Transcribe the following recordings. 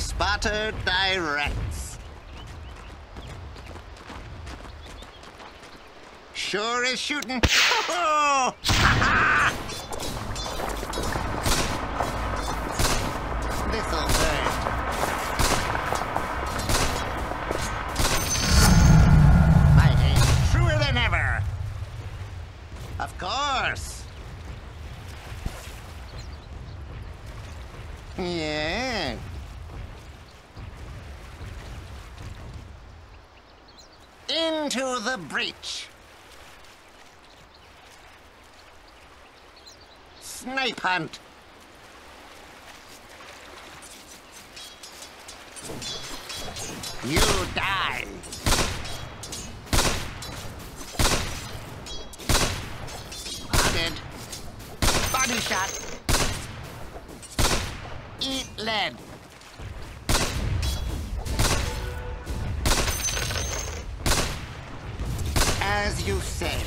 Spotter directs. Sure is shooting. Oh! This'll hurt. Fighting truer than ever. Of course. Yeah. Into the breach. Snipe hunt. You die. Spotted. Body shot. Eat lead. As you say.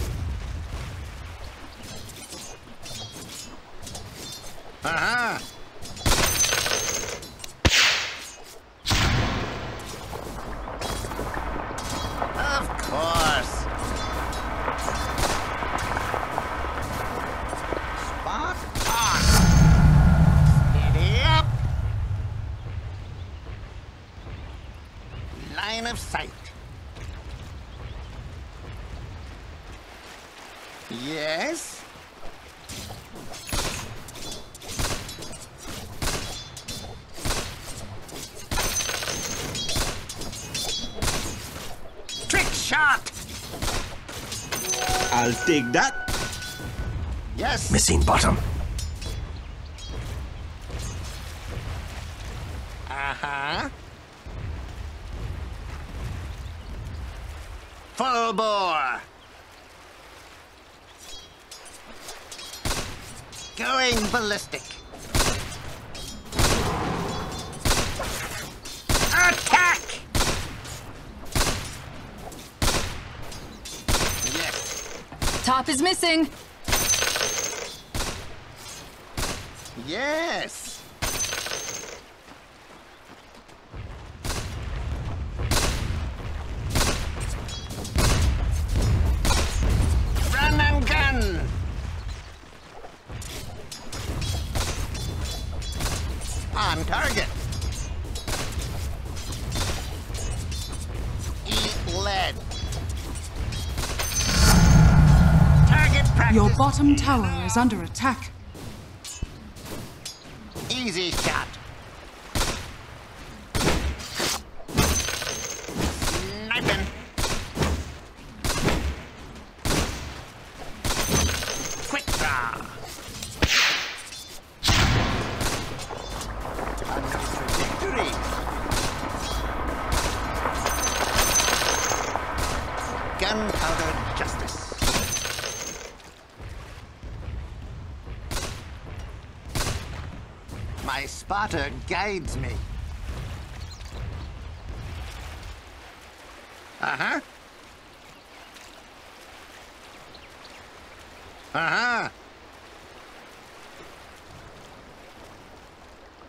Uh-huh. Of course. Spot on. Steady up. Line of sight. Yes? Trick shot! I'll take that. Yes. Missing bottom. Uh-huh. Full bore. Going ballistic. Attack! Yes. Top is missing. Yes. Run and gun. On target. Eat lead. Target practice. Your bottom tower is under attack. Easy shot. Sniping. Quick draw. Gunpowder justice. My spotter guides me. Uh-huh. Uh-huh.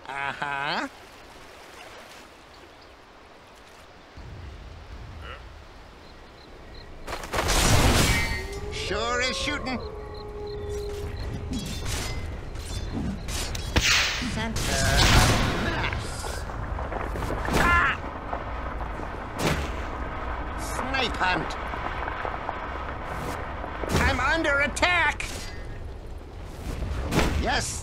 Uh-huh. Sure is shooting. Center of mass. Ah! Snipe hunt. I'm under attack. Yes.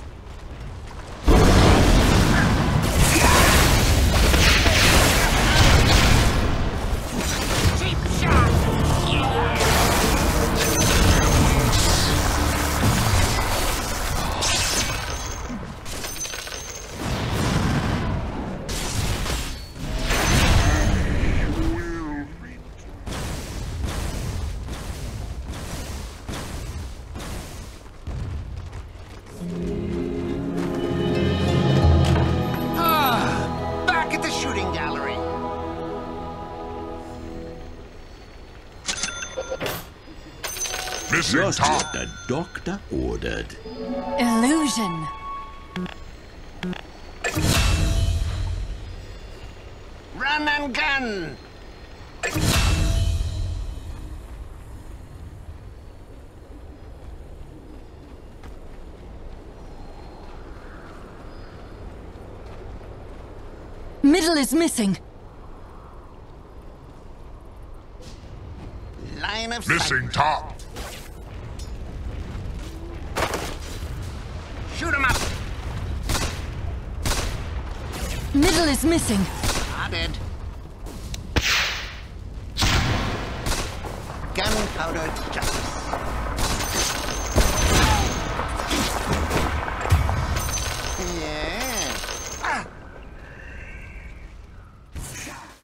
Missing just top. What the doctor ordered. Illusion. Run and gun. Middle is missing. Line of missing top. Shoot him up. Middle is missing. Not dead. Gunpowder.